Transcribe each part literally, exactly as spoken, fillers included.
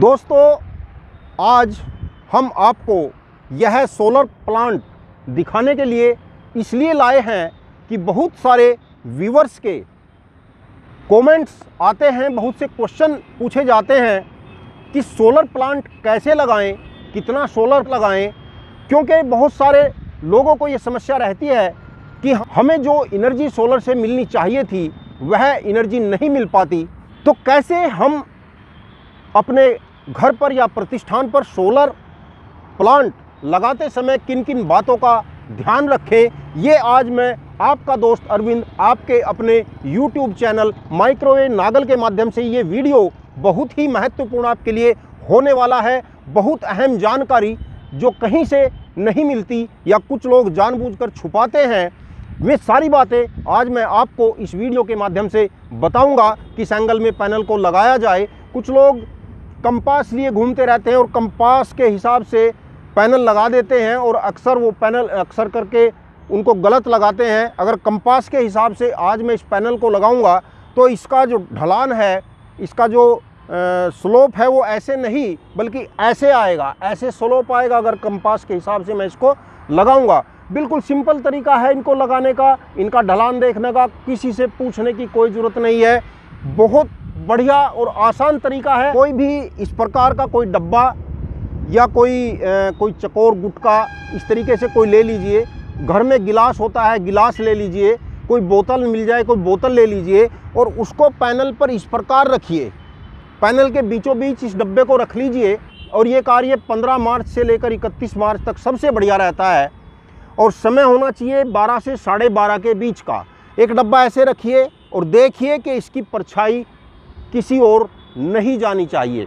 दोस्तों, आज हम आपको यह सोलर प्लांट दिखाने के लिए इसलिए लाए हैं कि बहुत सारे व्यूवर्स के कमेंट्स आते हैं, बहुत से क्वेश्चन पूछे जाते हैं कि सोलर प्लांट कैसे लगाएं, कितना सोलर लगाएं, क्योंकि बहुत सारे लोगों को ये समस्या रहती है कि हमें जो एनर्जी सोलर से मिलनी चाहिए थी वह एनर्जी नहीं मिल पाती। तो कैसे हम अपने घर पर या प्रतिष्ठान पर सोलर प्लांट लगाते समय किन किन बातों का ध्यान रखें, ये आज मैं आपका दोस्त अरविंद आपके अपने यूट्यूब चैनल माइक्रोवेव नागल के माध्यम से, ये वीडियो बहुत ही महत्वपूर्ण आपके लिए होने वाला है। बहुत अहम जानकारी जो कहीं से नहीं मिलती या कुछ लोग जानबूझकर छुपाते हैं, वे सारी बातें आज मैं आपको इस वीडियो के माध्यम से बताऊंगा। किस एंगल में पैनल को लगाया जाए, कुछ लोग कंपास लिए घूमते रहते हैं और कंपास के हिसाब से पैनल लगा देते हैं और अक्सर वो पैनल अक्सर करके उनको गलत लगाते हैं। अगर कंपास के हिसाब से आज मैं इस पैनल को लगाऊंगा तो इसका जो ढलान है, इसका जो स्लोप है वो ऐसे नहीं बल्कि ऐसे आएगा, ऐसे स्लोप आएगा अगर कंपास के हिसाब से मैं इसको लगाऊंगा। बिल्कुल सिंपल तरीका है इनको लगाने का, इनका ढलान देखने का, किसी से पूछने की कोई ज़रूरत नहीं है। बहुत बढ़िया और आसान तरीका है। कोई भी इस प्रकार का कोई डब्बा या कोई ए, कोई चकोर गुटका इस तरीके से कोई ले लीजिए। घर में गिलास होता है, गिलास ले लीजिए। कोई बोतल मिल जाए, कोई बोतल ले लीजिए और उसको पैनल पर इस प्रकार रखिए। पैनल के बीचों बीच इस डब्बे को रख लीजिए और ये कार्य पंद्रह मार्च से लेकर इकतीस मार्च तक सबसे बढ़िया रहता है। और समय होना चाहिए बारह से साढ़े बारह के बीच का। एक डब्बा ऐसे रखिए और देखिए कि इसकी परछाई किसी ओर नहीं जानी चाहिए।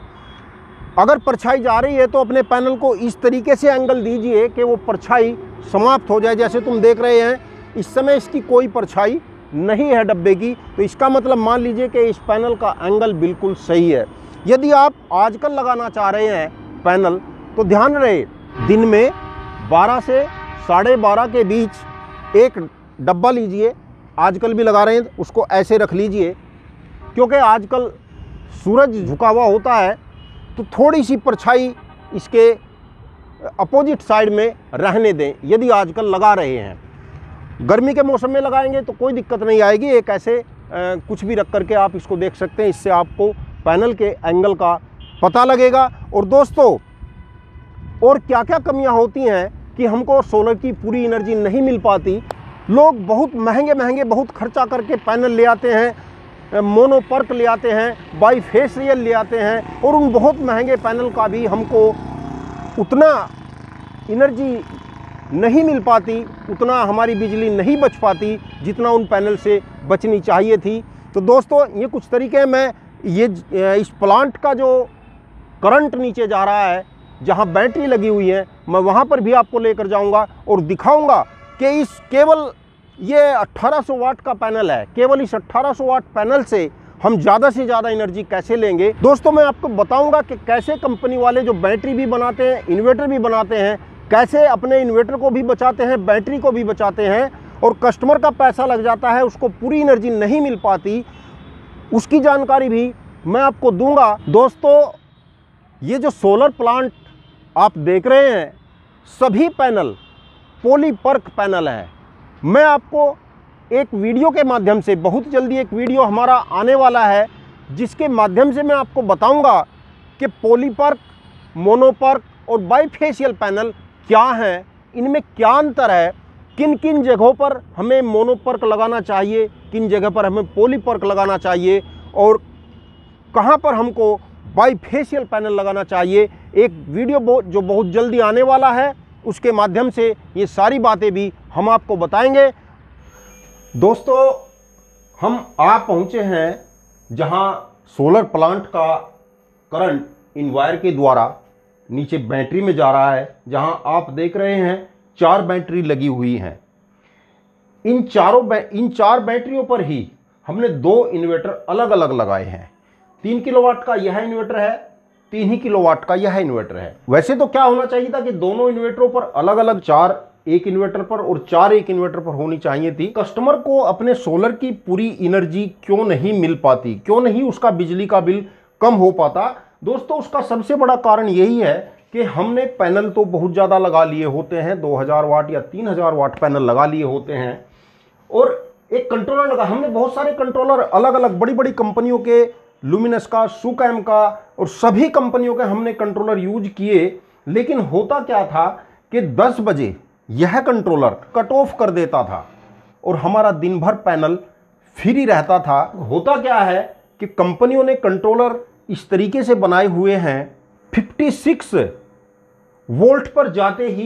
अगर परछाई जा रही है तो अपने पैनल को इस तरीके से एंगल दीजिए कि वो परछाई समाप्त हो जाए। जैसे तुम देख रहे हैं इस समय इसकी कोई परछाई नहीं है डब्बे की, तो इसका मतलब मान लीजिए कि इस पैनल का एंगल बिल्कुल सही है। यदि आप आजकल लगाना चाह रहे हैं पैनल, तो ध्यान रहे दिन में बारह से साढ़े बारह के बीच एक डब्बा लीजिए। आजकल भी लगा रहे हैं, उसको ऐसे रख लीजिए, क्योंकि आजकल सूरज झुका हुआ होता है तो थोड़ी सी परछाई इसके अपोजिट साइड में रहने दें। यदि आजकल लगा रहे हैं, गर्मी के मौसम में लगाएंगे तो कोई दिक्कत नहीं आएगी। एक ऐसे आ, कुछ भी रख करके आप इसको देख सकते हैं, इससे आपको पैनल के एंगल का पता लगेगा। और दोस्तों, और क्या क्या कमियाँ होती हैं कि हमको सोलर की पूरी एनर्जी नहीं मिल पाती। लोग बहुत महंगे महंगे बहुत खर्चा करके पैनल ले आते हैं, मोनोपर्क ले आते हैं, बाई फेसियल ले आते हैं और उन बहुत महंगे पैनल का भी हमको उतना एनर्जी नहीं मिल पाती, उतना हमारी बिजली नहीं बच पाती जितना उन पैनल से बचनी चाहिए थी। तो दोस्तों, ये कुछ तरीके हैं। मैं ये इस प्लांट का जो करंट नीचे जा रहा है, जहाँ बैटरी लगी हुई है, मैं वहाँ पर भी आपको लेकर जाऊँगा और दिखाऊँगा कि इस केवल ये अट्ठारह सौ वाट का पैनल है, केवल इस अट्ठारह सौ वाट पैनल से हम ज़्यादा से ज़्यादा एनर्जी कैसे लेंगे। दोस्तों, मैं आपको बताऊँगा कि कैसे कंपनी वाले जो बैटरी भी बनाते हैं, इन्वर्टर भी बनाते हैं, कैसे अपने इन्वर्टर को भी बचाते हैं, बैटरी को भी बचाते हैं और कस्टमर का पैसा लग जाता है, उसको पूरी एनर्जी नहीं मिल पाती, उसकी जानकारी भी मैं आपको दूँगा। दोस्तों, ये जो सोलर प्लांट आप देख रहे हैं सभी पैनल पॉलीपर्क पैनल है। मैं आपको एक वीडियो के माध्यम से, बहुत जल्दी एक वीडियो हमारा आने वाला है जिसके माध्यम से मैं आपको बताऊंगा कि पॉलीपर्क, मोनोपर्क और बाईफेशियल पैनल क्या हैं, इनमें क्या अंतर है, किन किन जगहों पर हमें मोनोपर्क लगाना चाहिए, किन जगह पर हमें पॉलीपर्क लगाना चाहिए और कहाँ पर हमको बाईफेशियल पैनल लगाना चाहिए। एक वीडियो जो बहुत जल्दी आने वाला है, उसके माध्यम से ये सारी बातें भी हम आपको बताएंगे। दोस्तों, हम आ पहुंचे हैं जहां सोलर प्लांट का करंट इन वायर के द्वारा नीचे बैटरी में जा रहा है। जहां आप देख रहे हैं चार बैटरी लगी हुई हैं। इन चारों इन चार बैटरियों पर ही हमने दो इन्वर्टर अलग अलग लगाए हैं। तीन किलोवाट का यह इन्वर्टर है, तीन ही किलोवाट का यह इन्वर्टर है। वैसे तो क्या होना चाहिए था कि दोनों इन्वर्टरों पर अलग अलग चार एक इन्वर्टर पर और चार एक इन्वर्टर पर होनी चाहिए थी। कस्टमर को अपने सोलर की पूरी एनर्जी क्यों नहीं मिल पाती, क्यों नहीं उसका बिजली का बिल कम हो पाता, दोस्तों उसका सबसे बड़ा कारण यही है कि हमने पैनल तो बहुत ज़्यादा लगा लिए होते हैं, दो हज़ार वाट या तीन हज़ार वाट पैनल लगा लिए होते हैं, और एक कंट्रोलर लगा, हमने बहुत सारे कंट्रोलर अलग अलग बड़ी बड़ी कंपनियों के, ल्यूमिनस का, सुकैम का, और सभी कंपनियों के हमने कंट्रोलर यूज किए। लेकिन होता क्या था कि दस बजे यह कंट्रोलर कट ऑफ कर देता था और हमारा दिन भर पैनल फ्री रहता था। होता क्या है कि कंपनियों ने कंट्रोलर इस तरीके से बनाए हुए हैं, छप्पन वोल्ट पर जाते ही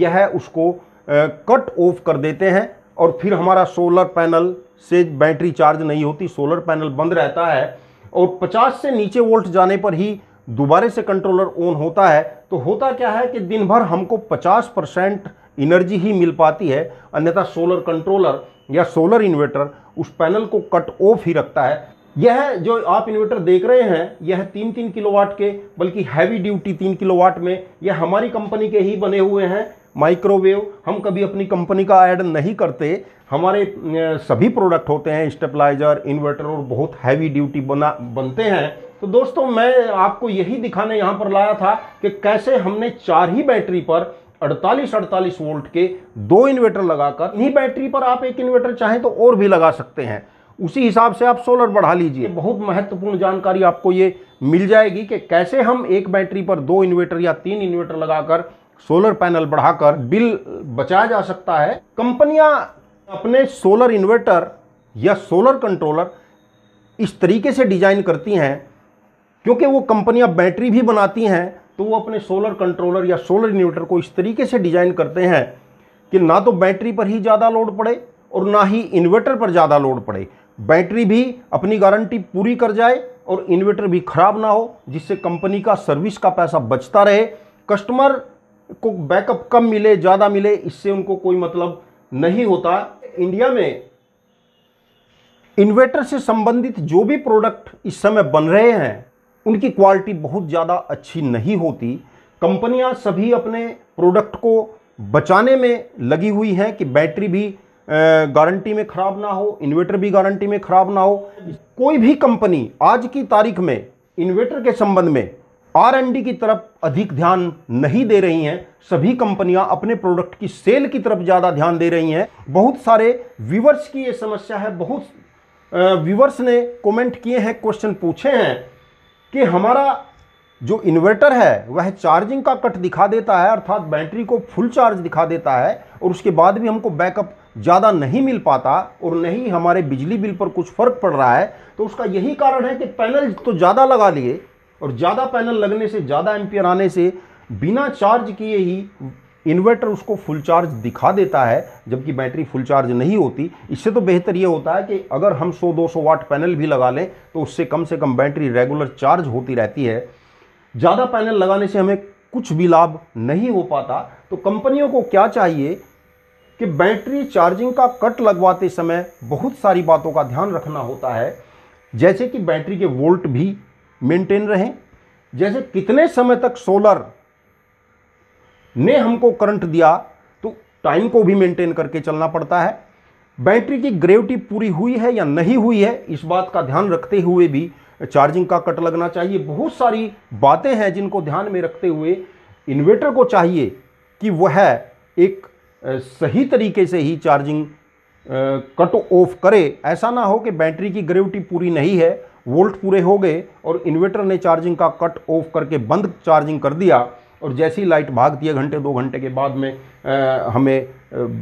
यह उसको कट ऑफ कर देते हैं और फिर हमारा सोलर पैनल से बैटरी चार्ज नहीं होती, सोलर पैनल बंद रहता है, और पचास से नीचे वोल्ट जाने पर ही दोबारे से कंट्रोलर ऑन होता है। तो होता क्या है कि दिन भर हमको पचास परसेंट एनर्जी ही मिल पाती है, अन्यथा सोलर कंट्रोलर या सोलर इन्वर्टर उस पैनल को कट ऑफ ही रखता है। यह जो आप इन्वर्टर देख रहे हैं यह तीन तीन किलोवाट के, बल्कि हैवी ड्यूटी तीन किलोवाट में, यह हमारी कंपनी के ही बने हुए हैं। माइक्रोवेव हम कभी अपनी कंपनी का ऐड नहीं करते, हमारे सभी प्रोडक्ट होते हैं स्टेबलाइजर, इन्वर्टर और बहुत हैवी ड्यूटी बना बनते हैं। तो दोस्तों मैं आपको यही दिखाने यहाँ पर लाया था कि कैसे हमने चार ही बैटरी पर अड़तालीस अड़तालीस वोल्ट के दो इन्वर्टर लगाकर, इन्हीं बैटरी पर आप एक इन्वर्टर चाहें तो और भी लगा सकते हैं, उसी हिसाब से आप सोलर बढ़ा लीजिए। बहुत महत्वपूर्ण जानकारी आपको ये मिल जाएगी कि कैसे हम एक बैटरी पर दो इन्वर्टर या तीन इन्वर्टर लगाकर सोलर पैनल बढ़ाकर बिल बचाया जा सकता है। कंपनियां अपने सोलर इन्वर्टर या सोलर कंट्रोलर इस तरीके से डिजाइन करती हैं, क्योंकि वो कंपनियां बैटरी भी बनाती हैं तो वो अपने सोलर कंट्रोलर या सोलर इन्वर्टर को इस तरीके से डिजाइन करते हैं कि ना तो बैटरी पर ही ज़्यादा लोड पड़े और ना ही इन्वर्टर पर ज़्यादा लोड पड़े, बैटरी भी अपनी गारंटी पूरी कर जाए और इन्वर्टर भी ख़राब ना हो, जिससे कंपनी का सर्विस का पैसा बचता रहे, कस्टमर को बैकअप कम मिले ज़्यादा मिले इससे उनको कोई मतलब नहीं होता। इंडिया में इन्वर्टर से संबंधित जो भी प्रोडक्ट इस समय बन रहे हैं उनकी क्वालिटी बहुत ज़्यादा अच्छी नहीं होती। कंपनियां सभी अपने प्रोडक्ट को बचाने में लगी हुई हैं कि बैटरी भी गारंटी में ख़राब ना हो, इन्वर्टर भी गारंटी में ख़राब ना हो। कोई भी कंपनी आज की तारीख में इन्वर्टर के संबंध में आर एन डी की तरफ अधिक ध्यान नहीं दे रही हैं, सभी कंपनियां अपने प्रोडक्ट की सेल की तरफ ज़्यादा ध्यान दे रही हैं। बहुत सारे व्यूवर्स की ये समस्या है, बहुत व्यूवर्स ने कमेंट किए हैं, क्वेश्चन पूछे हैं कि हमारा जो इन्वर्टर है वह चार्जिंग का कट दिखा देता है, अर्थात बैटरी को फुल चार्ज दिखा देता है और उसके बाद भी हमको बैकअप ज़्यादा नहीं मिल पाता और नहीं हमारे बिजली बिल पर कुछ फ़र्क पड़ रहा है। तो उसका यही कारण है कि पैनल तो ज़्यादा लगा लिए और ज़्यादा पैनल लगने से, ज़्यादा एम्पियर आने से बिना चार्ज किए ही इन्वर्टर उसको फुल चार्ज दिखा देता है, जबकि बैटरी फुल चार्ज नहीं होती। इससे तो बेहतर ये होता है कि अगर हम सौ दो सौ वाट पैनल भी लगा लें तो उससे कम से कम बैटरी रेगुलर चार्ज होती रहती है। ज़्यादा पैनल लगाने से हमें कुछ भी लाभ नहीं हो पाता। तो कंपनियों को क्या चाहिए कि बैटरी चार्जिंग का कट लगवाते समय बहुत सारी बातों का ध्यान रखना होता है, जैसे कि बैटरी के वोल्ट भी मेंटेन रहें, जैसे कितने समय तक सोलर ने हमको करंट दिया तो टाइम को भी मेंटेन करके चलना पड़ता है, बैटरी की ग्रेविटी पूरी हुई है या नहीं हुई है इस बात का ध्यान रखते हुए भी चार्जिंग का कट लगना चाहिए। बहुत सारी बातें हैं जिनको ध्यान में रखते हुए इन्वर्टर को चाहिए कि वह एक सही तरीके से ही चार्जिंग कट ऑफ करे, ऐसा ना हो कि बैटरी की ग्रेविटी पूरी नहीं है, वोल्ट पूरे हो गए और इन्वर्टर ने चार्जिंग का कट ऑफ करके बंद चार्जिंग कर दिया और जैसी लाइट भागती है घंटे दो घंटे के बाद में आ, हमें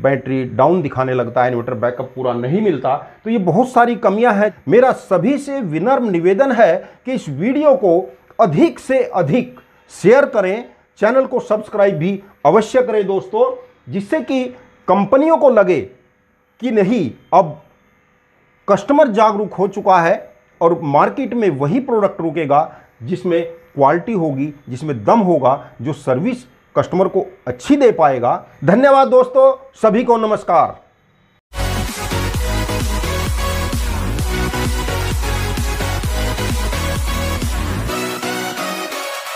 बैटरी डाउन दिखाने लगता है, इन्वर्टर बैकअप पूरा नहीं मिलता। तो ये बहुत सारी कमियां हैं। मेरा सभी से विनम्र निवेदन है कि इस वीडियो को अधिक से अधिक शेयर करें, चैनल को सब्सक्राइब भी अवश्य करें दोस्तों, जिससे कि कंपनियों को लगे कि नहीं अब कस्टमर जागरूक हो चुका है और मार्केट में वही प्रोडक्ट रुकेगा जिसमें क्वालिटी होगी, जिसमें दम होगा, जो सर्विस कस्टमर को अच्छी दे पाएगा। धन्यवाद दोस्तों, सभी को नमस्कार।